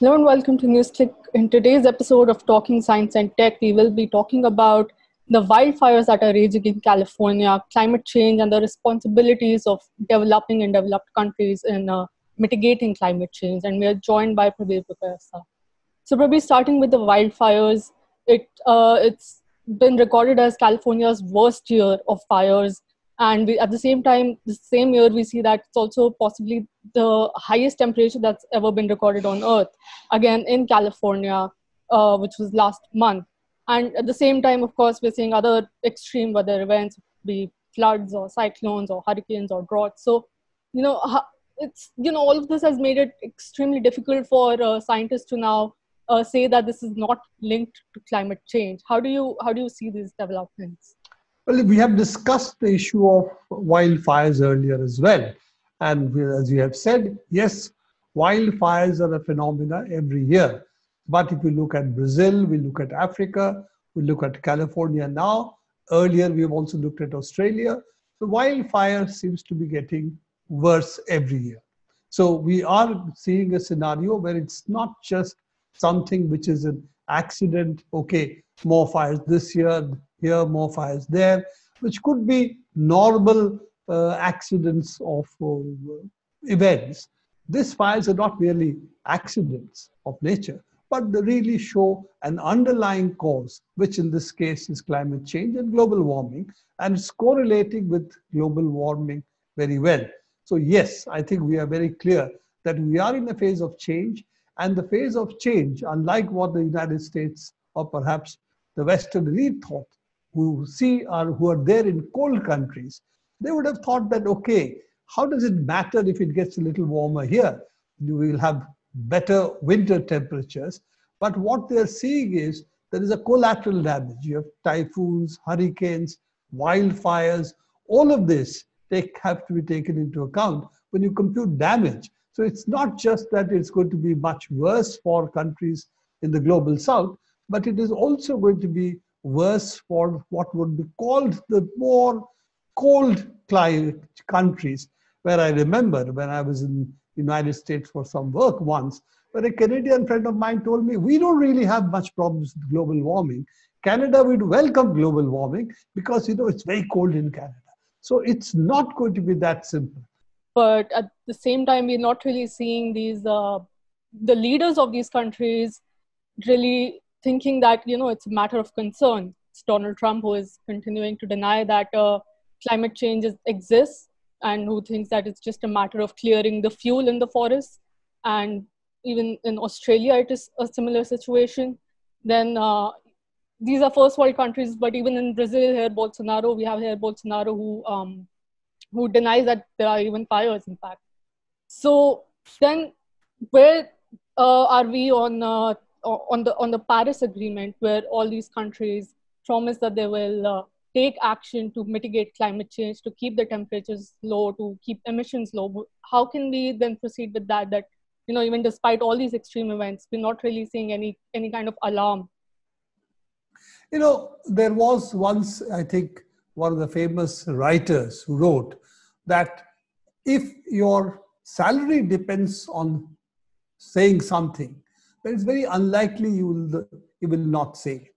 Hello and welcome to NewsClick. In today's episode of Talking Science and Tech, we will be talking about the wildfires that are raging in California, climate change, and the responsibilities of developing and developed countries in mitigating climate change. And we are joined by Prabir Purkayastha. So Prabir, starting with the wildfires, it's been recorded as California's worst year of fires. And we, at the same time, the same year, we see that it's also possibly the highest temperature that's ever been recorded on Earth, again, in California, which was last month. And at the same time, of course, we're seeing other extreme weather events, be floods or cyclones or hurricanes or droughts. So, all of this has made it extremely difficult for scientists to now say that this is not linked to climate change. How do you see these developments? Well, we have discussed the issue of wildfires earlier as well. And as you have said, yes, wildfires are a phenomena every year. But if we look at Brazil, we look at Africa, we look at California now. Earlier, we've also looked at Australia. The wildfire seems to be getting worse every year. So we are seeing a scenario where it's not just something which is an accident, okay, more fires this year, here, more fires there, which could be normal accidents of events. These fires are not merely accidents of nature, but they really show an underlying cause, which in this case is climate change and global warming, and it's correlating with global warming very well. So yes, I think we are very clear that we are in a phase of change, and the phase of change, unlike what the United States or perhaps the Western elite thought, who are there in cold countries, they would have thought that, okay, how does it matter if it gets a little warmer here? We will have better winter temperatures. But what they're seeing is there is a collateral damage. You have typhoons, hurricanes, wildfires. All of this have to be taken into account when you compute damage. So it's not just that it's going to be much worse for countries in the global south, but it is also going to be worse for what would be called the more cold climate countries, where I remember when I was in the United States for some work once, where a Canadian friend of mine told me, we don't really have much problems with global warming. Canada would welcome global warming because, it's very cold in Canada. So it's not going to be that simple. But at the same time, we're not really seeing the leaders of these countries really thinking that, it's a matter of concern. It's Donald Trump who is continuing to deny that climate change exists and who thinks that it's just a matter of clearing the fuel in the forest. And even in Australia, it is a similar situation. Then these are first world countries, but even in Brazil, we have Bolsonaro who denies that there are even fires, in fact. So then where are we on the Paris Agreement, where all these countries promise that they will take action to mitigate climate change, to keep the temperatures low, to keep emissions low? How can we then proceed with that? That, even despite all these extreme events, we're not really seeing any kind of alarm. There was once, I think, one of the famous writers who wrote that if your salary depends on saying something, then it's very unlikely you will not say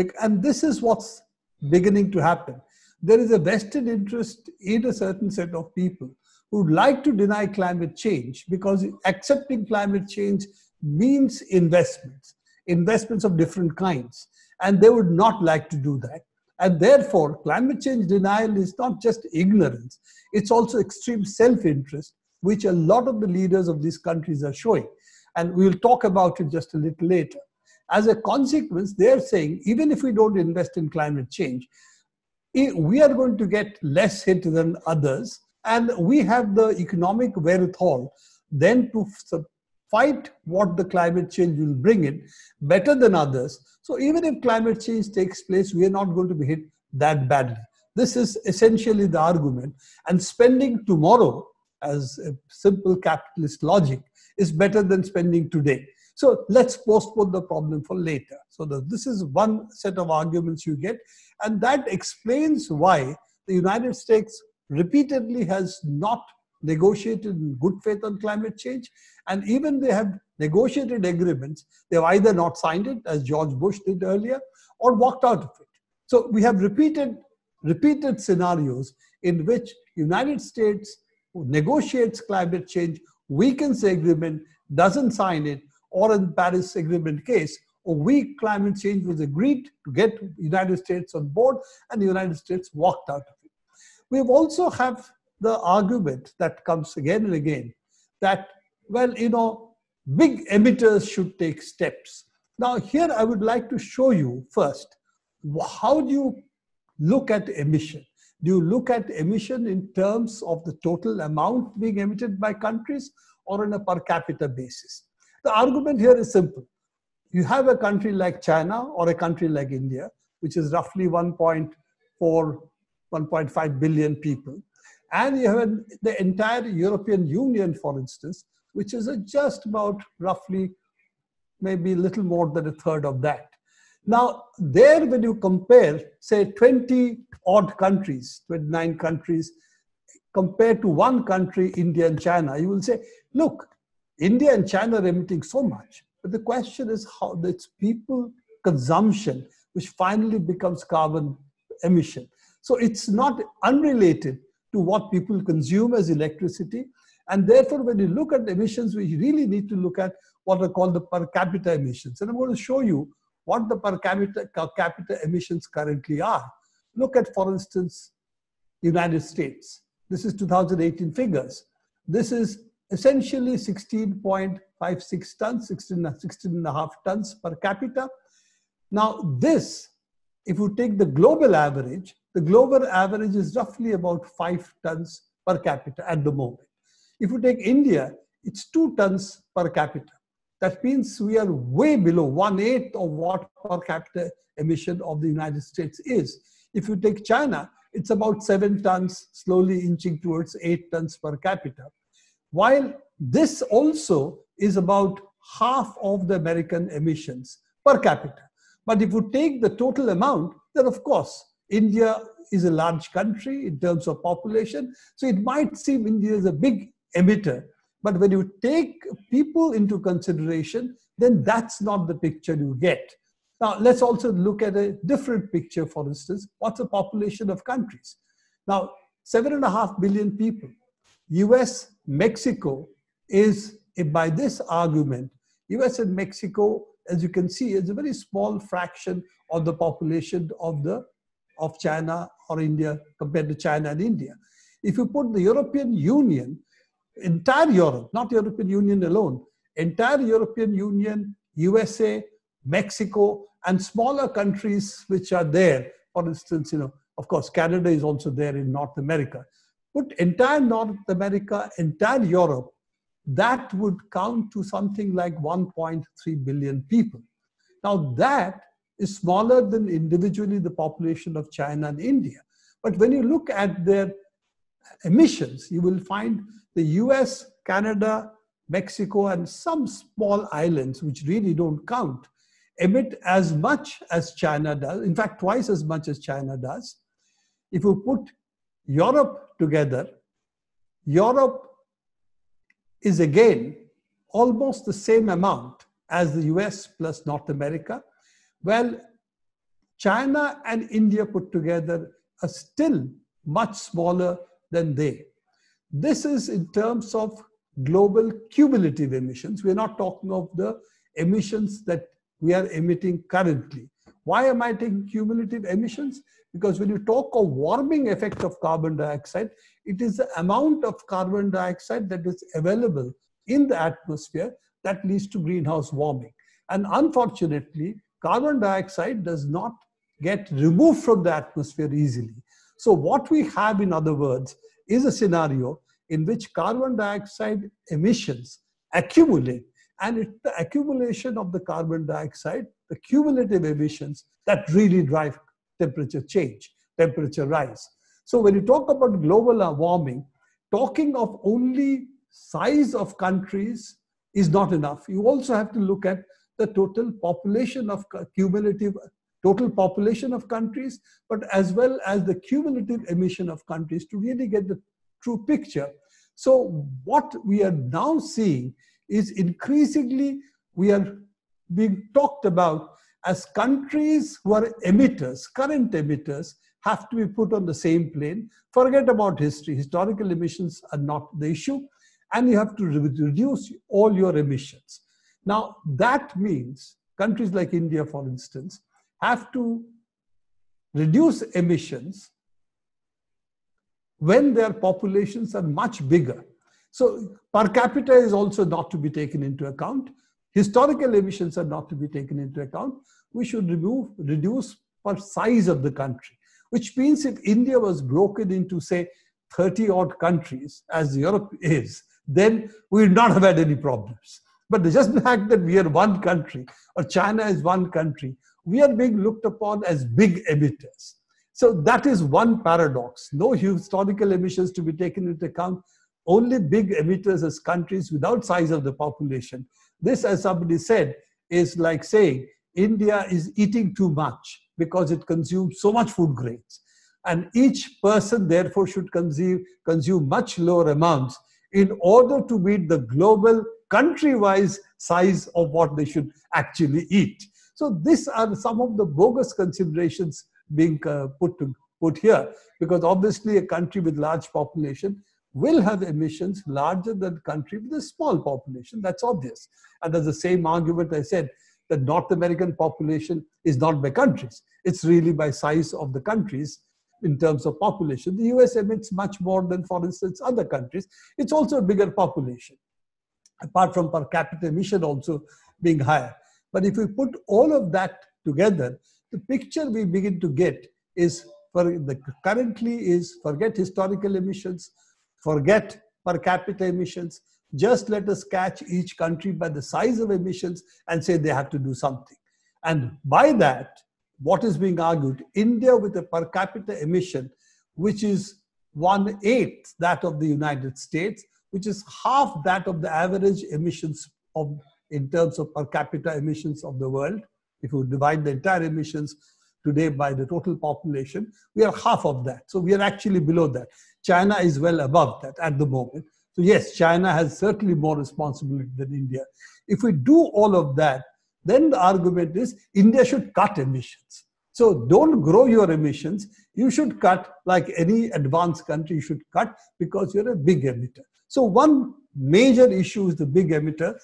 it. And this is what's beginning to happen. There is a vested interest in a certain set of people who would like to deny climate change, because accepting climate change means investments of different kinds. And they would not like to do that. And therefore, climate change denial is not just ignorance. It's also extreme self-interest, which a lot of the leaders of these countries are showing. And we'll talk about it just a little later. As a consequence, they're saying, even if we don't invest in climate change, we are going to get less hit than others. And we have the economic wherewithal then to fight what the climate change will bring in better than others. So even if climate change takes place, we are not going to be hit that badly. This is essentially the argument. And spending tomorrow, as a simple capitalist logic, is better than spending today. So let's postpone the problem for later. So this is one set of arguments you get. And that explains why the United States repeatedly has not negotiated in good faith on climate change. And even they have negotiated agreements, they've either not signed it, as George Bush did earlier, or walked out of it. So we have repeated scenarios in which the United States negotiates climate change, weakens the agreement, doesn't sign it, or in the Paris Agreement case, a weak climate change was agreed to get the United States on board, and the United States walked out of it. We also have the argument that comes again and again that, well, you know, big emitters should take steps. Now, here I would like to show you first, how do you look at emission? Do you look at emission in terms of the total amount being emitted by countries or on a per capita basis? The argument here is simple. You have a country like China or a country like India, which is roughly 1.4, 1.5 billion people. And you have the entire European Union, for instance, which is just about roughly maybe a little more than a third of that. Now, there when you compare, say, 20 odd countries, 29 countries, compared to one country, India and China, you will say, look, India and China are emitting so much. But the question is how it's people consumption, which finally becomes carbon emission. So it's not unrelated to what people consume as electricity. And therefore, when you look at emissions, we really need to look at what are called the per capita emissions. And I'm going to show you what the per capita emissions currently are. Look at, for instance, United States. This is 2018 figures. This is essentially 16.56 tons, 16.5 tons per capita. Now this, if you take the global average is roughly about 5 tons per capita at the moment. If you take India, it's 2 tons per capita. That means we are way below 1/8 of what per capita emission of the United States is. If you take China, it's about 7 tons, slowly inching towards 8 tons per capita. While this also is about half of the American emissions per capita. But if you take the total amount, then of course, India is a large country in terms of population. So it might seem India is a big emitter. But when you take people into consideration, then that's not the picture you get. Now, let's also look at a different picture, for instance. What's the population of countries? Now, 7.5 billion people. US, Mexico is, by this argument, US and Mexico, as you can see, is a very small fraction of the population of China or India compared to China and India. If you put the European Union, entire Europe, not European Union alone, entire European Union, USA, Mexico, and smaller countries which are there, for instance, you know, of course, Canada is also there in North America. Put entire North America, entire Europe, that would count to something like 1.3 billion people. Now that is smaller than individually the population of China and India. But when you look at their emissions, you will find the US, Canada, Mexico, and some small islands, which really don't count, emit as much as China does, in fact, twice as much as China does. If you put Europe together, Europe is again almost the same amount as the US plus North America. Well, China and India put together are still much smaller than they. This is in terms of global cumulative emissions. We're not talking of the emissions that we are emitting currently. Why am I taking cumulative emissions? Because when you talk of warming effect of carbon dioxide, it is the amount of carbon dioxide that is available in the atmosphere that leads to greenhouse warming. And unfortunately, carbon dioxide does not get removed from the atmosphere easily. So what we have, in other words, is a scenario in which carbon dioxide emissions accumulate, and it's the accumulation of the carbon dioxide, the cumulative emissions, that really drive temperature change, temperature rise. So when you talk about global warming, talking of only size of countries is not enough. You also have to look at the total population of total population of countries, but as well as the cumulative emission of countries to really get the true picture. So what we are now seeing is increasingly we are being talked about as countries who are emitters, current emitters, have to be put on the same plane. Forget about history. Historical emissions are not the issue. And you have to reduce all your emissions. Now, that means countries like India, for instance, have to reduce emissions when their populations are much bigger. So per capita is also not to be taken into account. Historical emissions are not to be taken into account. We should reduce per size of the country, which means if India was broken into, say, 30 odd countries, as Europe is, then we would not have had any problems. But just the fact that we are one country, or China is one country, we are being looked upon as big emitters. So that is one paradox. No historical emissions to be taken into account, only big emitters as countries without size of the population. This, as somebody said, is like saying India is eating too much because it consumes so much food grains. And each person, therefore, should consume much lower amounts in order to meet the global country-wise size of what they should actually eat. So these are some of the bogus considerations being put here, because obviously a country with large population will have emissions larger than a country with a small population. That's obvious. And that's the same argument I said, that North American population is not by countries. It's really by size of the countries in terms of population. The US emits much more than, for instance, other countries. It's also a bigger population, apart from per capita emission also being higher. But if we put all of that together, the picture we begin to get is, forget historical emissions, forget per capita emissions, just let us catch each country by the size of emissions and say they have to do something. And by that, what is being argued, India with a per capita emission, which is 1/8 that of the United States, which is half that of the average emissions of, in terms of per capita emissions of the world. If you divide the entire emissions today by the total population, we are half of that. So we are actually below that. China is well above that at the moment. So yes, China has certainly more responsibility than India. If we do all of that, then the argument is India should cut emissions. So don't grow your emissions. You should cut like any advanced country. You should cut because you're a big emitter. So one major issue is the big emitter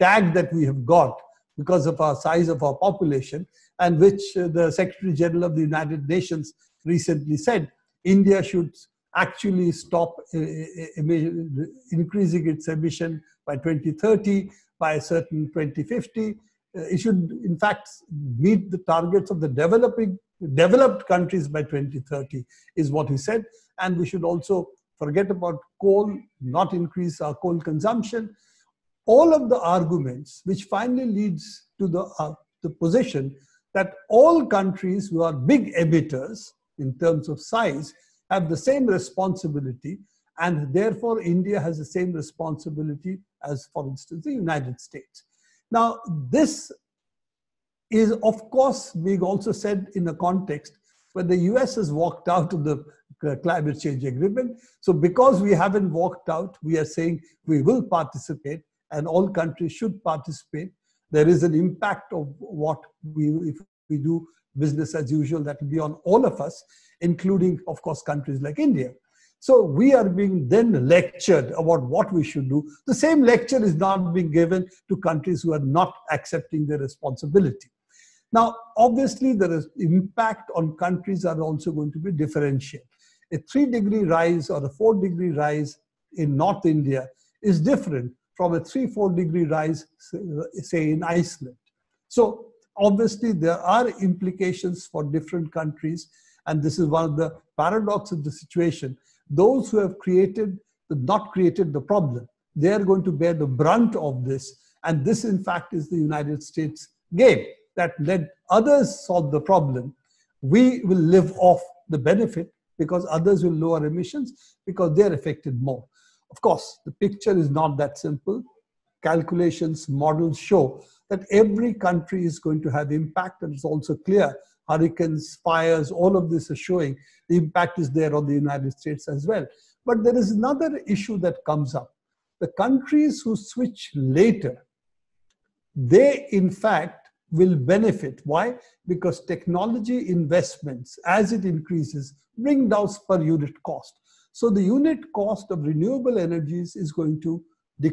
tag that we have got because of our size of our population, and which the Secretary General of the United Nations recently said, India should actually stop increasing its emission by 2030, by a certain 2050. It should, in fact, meet the targets of the developed countries by 2030, is what he said. And we should also forget about coal, not increase our coal consumption. All of the arguments, which finally leads to the position that all countries who are big emitters in terms of size have the same responsibility, and therefore India has the same responsibility as, for instance, the United States. Now, this is, of course, being also said in a context where the US has walked out of the climate change agreement. So because we haven't walked out, we are saying we will participate and all countries should participate. There is an impact of what if we do business as usual, that will be on all of us, including, of course, countries like India. So we are being then lectured about what we should do. The same lecture is not being given to countries who are not accepting their responsibility. Now, obviously, the impact on countries are also going to be differential. A 3-degree rise or a 4-degree rise in North India is different from a 3-4 degree rise, say, in Iceland. So obviously, there are implications for different countries. And this is one of the paradoxes of the situation. Those who have not created the problem, they are going to bear the brunt of this. And this, in fact, is the United States game that let others solve the problem. We will live off the benefit because others will lower emissions because they are affected more. Of course, the picture is not that simple. Calculations, models show that every country is going to have impact, and it's also clear hurricanes, fires, all of this is showing the impact is there on the United States as well. But there is another issue that comes up. The countries who switch later, they in fact will benefit. Why? Because technology investments, as it increases, bring down per unit cost. So the unit cost of renewable energies is going to be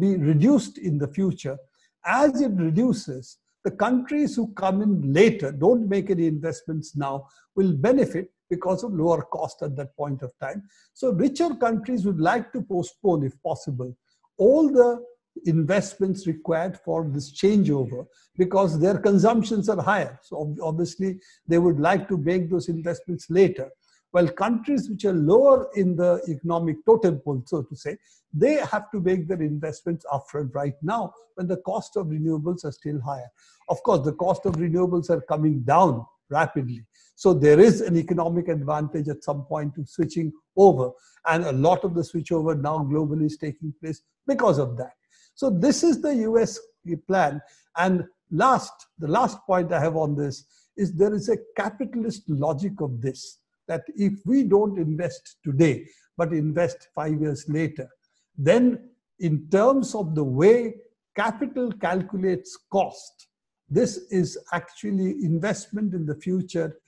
reduced in the future. As it reduces, the countries who come in later, don't make any investments now, will benefit because of lower cost at that point of time. So richer countries would like to postpone, if possible, all the investments required for this changeover because their consumptions are higher. So obviously, they would like to make those investments later. While countries which are lower in the economic totem pole, so to say, they have to make their investments upfront right now when the cost of renewables are still higher. Of course, the cost of renewables are coming down rapidly. So there is an economic advantage at some point to switching over. And a lot of the switchover now globally is taking place because of that. So this is the US plan. And the last point I have on this is there is a capitalist logic of this, that if we don't invest today, but invest 5 years later, then in terms of the way capital calculates cost, this is actually investment in the future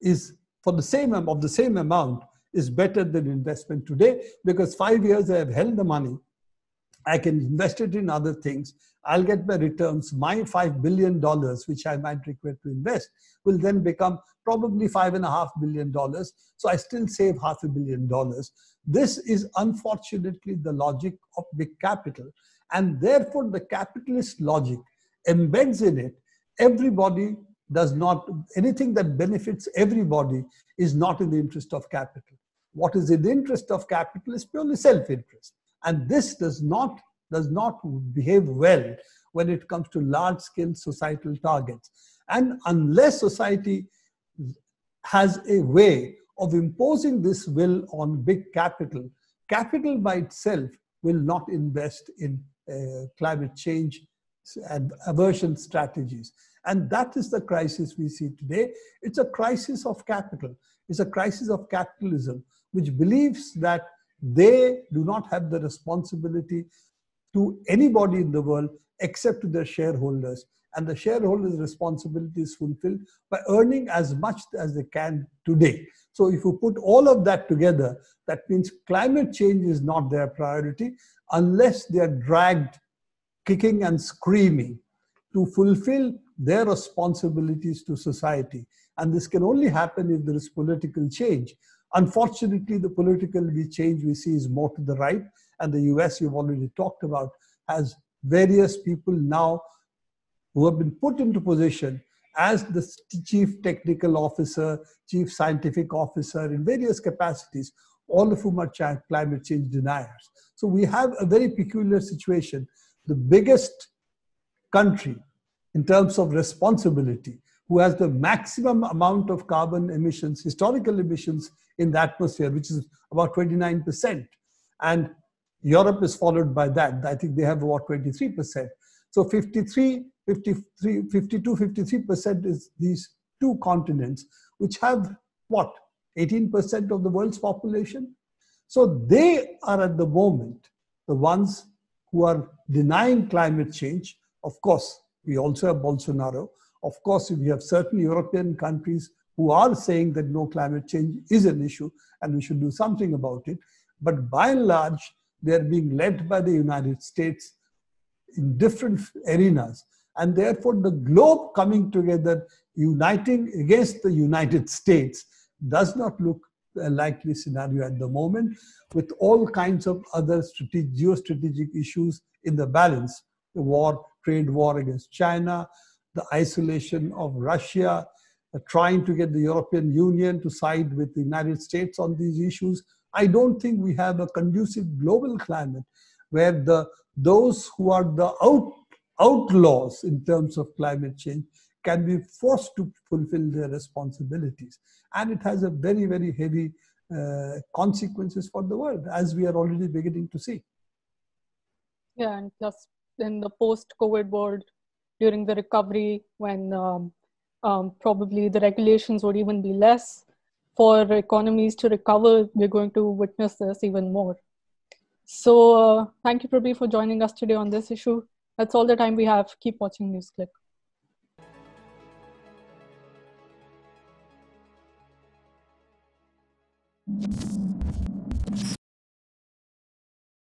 is for the same of the same amount is better than investment today, because 5 years I have held the money, I can invest it in other things, I'll get my returns. My $5 billion, which I might require to invest, will then become probably $5.5 billion. So I still save $500 million. This is unfortunately the logic of big capital. And therefore, the capitalist logic embeds in it, everybody does not, anything that benefits everybody is not in the interest of capital. What is in the interest of capital is purely self-interest. And this does not behave well when it comes to large-scale societal targets. And unless society has a way of imposing this will on big capital, capital by itself will not invest in climate change and aversion strategies. And that is the crisis we see today. It's a crisis of capital. It's a crisis of capitalism, which believes that they do not have the responsibility to anybody in the world except to their shareholders. And the shareholders' responsibility is fulfilled by earning as much as they can today. So if you put all of that together, that means climate change is not their priority unless they are dragged kicking and screaming to fulfill their responsibilities to society. And this can only happen if there is political change. Unfortunately, the political change we see is more to the right, and the US, you've already talked about, has various people now who have been put into position as the chief technical officer, chief scientific officer in various capacities, all of whom are climate change deniers. So we have a very peculiar situation. The biggest country in terms of responsibility, who has the maximum amount of carbon emissions, historical emissions in the atmosphere, which is about 29%. And Europe is followed by that. I think they have about 23%. So 52, 53% is these two continents, which have what? 18% of the world's population? So they are at the moment the ones who are denying climate change. Of course, we also have Bolsonaro. Of course, we have certain European countries who are saying that no, climate change is an issue and we should do something about it. But by and large, they are being led by the United States in different arenas. And therefore, the globe coming together, uniting against the United States, does not look a likely scenario at the moment, with all kinds of other geostrategic issues in the balance. The war, trade war against China, the isolation of Russia, trying to get the European Union to side with the United States on these issues. I don't think we have a conducive global climate where those who are the outlaws in terms of climate change can be forced to fulfill their responsibilities. And it has a very, very heavy consequences for the world, as we are already beginning to see. Yeah, and plus in the post-COVID world, during the recovery, when probably the regulations would even be less, for economies to recover, we're going to witness this even more. So thank you, Prabir, for joining us today on this issue. That's all the time we have. Keep watching NewsClick.